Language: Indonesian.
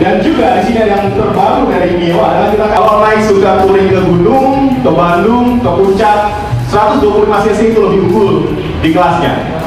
Dan juga di sini yang terbaru dari Mio adalah kita kalau naik suka touring ke gunung, ke Bandung, ke Puncak, 125 cc itu lebih unggul di kelasnya.